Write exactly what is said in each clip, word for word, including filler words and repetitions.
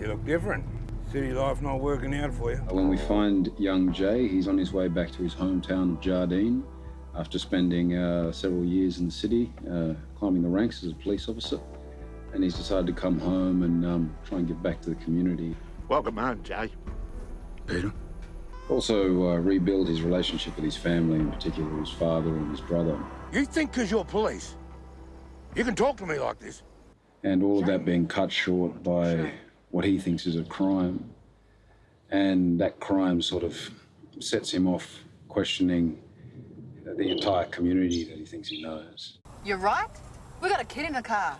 You look different. City life not working out for you. When we find young Jay, he's on his way back to his hometown of Jardine after spending uh, several years in the city, uh, climbing the ranks as a police officer. And he's decided to come home and um, try and give back to the community. Welcome home, Jay. Peter. Also uh, rebuild his relationship with his family, in particular his father and his brother. You think because you're police, you can talk to me like this? And all of that being cut short by what he thinks is a crime. And that crime sort of sets him off questioning the entire community that he thinks he knows. You're right. We got a kid in a car.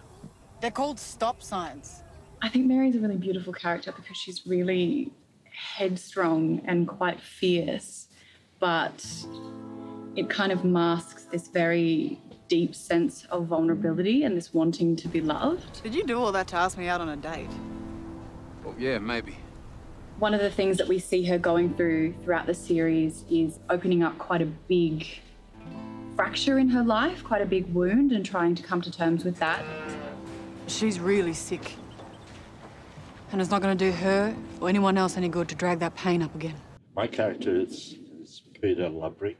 They're called stop signs. I think Mary's a really beautiful character because she's really headstrong and quite fierce, but it kind of masks this very deep sense of vulnerability and this wanting to be loved. Did you do all that to ask me out on a date? Well, yeah, maybe. One of the things that we see her going through throughout the series is opening up quite a big fracture in her life, quite a big wound, and trying to come to terms with that. She's really sick. And it's not going to do her or anyone else any good to drag that pain up again. My character is, is Peter Lubrick.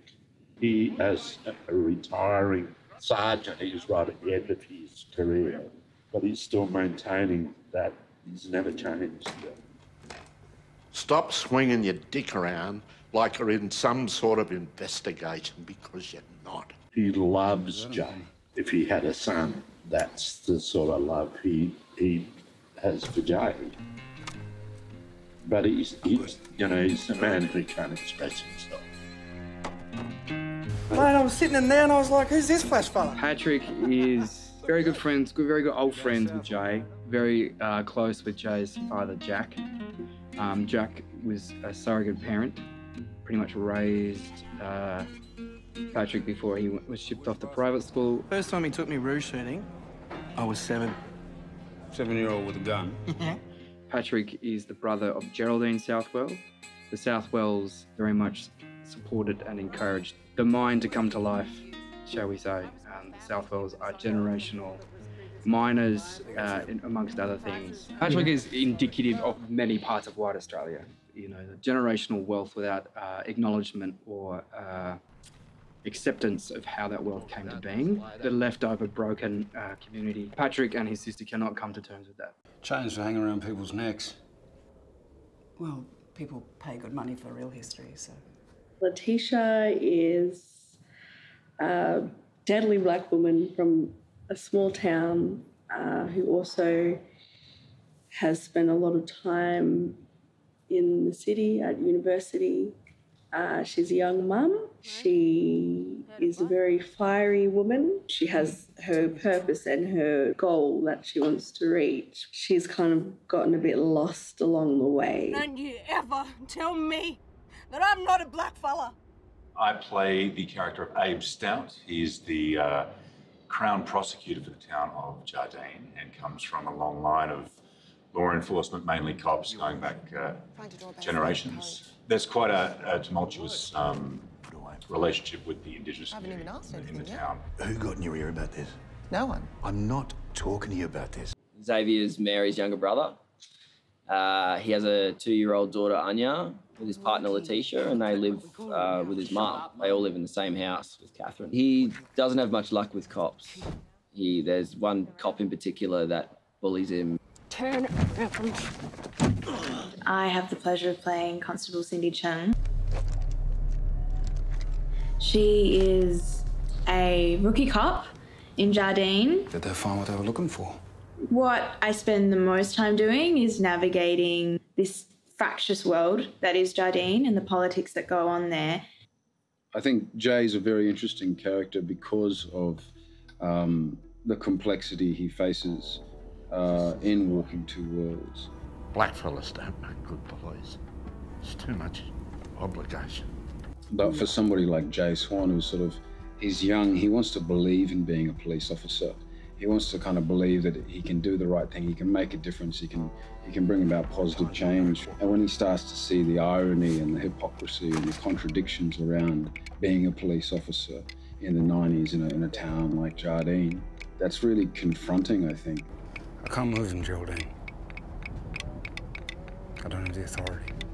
He is a retiring sergeant. He's right at the end of his career, but he's still maintaining that. He's never changed. Stop swinging your dick around like you're in some sort of investigation, because you're not. He loves Jay. If he had a son, that's the sort of love he... he has for Jay. But he's, he's, you know, he's a man who can't express himself. Mate, I was sitting in there and I was like, who's this flash fella? Patrick is very good friends, good, very good old friends with Jay, very uh, close with Jay's father, Jack. Um, Jack was a surrogate parent, pretty much raised uh, Patrick before he was shipped off to private school. First time he took me roo shooting, I was seven. Seven-year-old with a gun. Patrick is the brother of Geraldine Southwell. The Southwells very much supported and encouraged the mine to come to life, shall we say. Um, the Southwells are generational miners, uh, in, amongst other things. Patrick is indicative of many parts of white Australia. You know, the generational wealth without uh, acknowledgement or uh, acceptance of how that world came to being, the leftover broken uh, community. Patrick and his sister cannot come to terms with that. Chains to hang around people's necks. Well, people pay good money for real history, so... Letitia is a deadly black woman from a small town uh, who also has spent a lot of time in the city, at university. Uh, she's a young mum. She is a very fiery woman. She has her purpose and her goal that she wants to reach. She's kind of gotten a bit lost along the way. Don't you ever tell me that I'm not a black fella. I play the character of Abe Stout. He's the uh, Crown Prosecutor for the town of Jardine and comes from a long line of law enforcement, mainly cops, going back uh, generations. There's quite a, a tumultuous um, relationship with the Indigenous community in, in the town. Who got in your ear about this? No one. I'm not talking to you about this. Xavier's Mary's younger brother. Uh, he has a two-year-old daughter, Anya, with his partner, Letitia, and they live uh, with his mum. They all live in the same house with Catherine. He doesn't have much luck with cops. He, there's one cop in particular that bullies him. Turn around. I have the pleasure of playing Constable Cindy Chung. She is a rookie cop in Jardine. Did they find what they were looking for? What I spend the most time doing is navigating this fractious world that is Jardine and the politics that go on there. I think Jay's a very interesting character because of um, the complexity he faces Uh, in walking two worlds. Blackfellas don't make good police. It's too much obligation. But for somebody like Jay Swan, who's sort of, he's young, he wants to believe in being a police officer. He wants to kind of believe that he can do the right thing, he can make a difference, he can, he can bring about positive change. And when he starts to see the irony and the hypocrisy and the contradictions around being a police officer in the nineties in a, in a town like Jardine, that's really confronting, I think. I can't move him, Geraldine. I don't have the authority.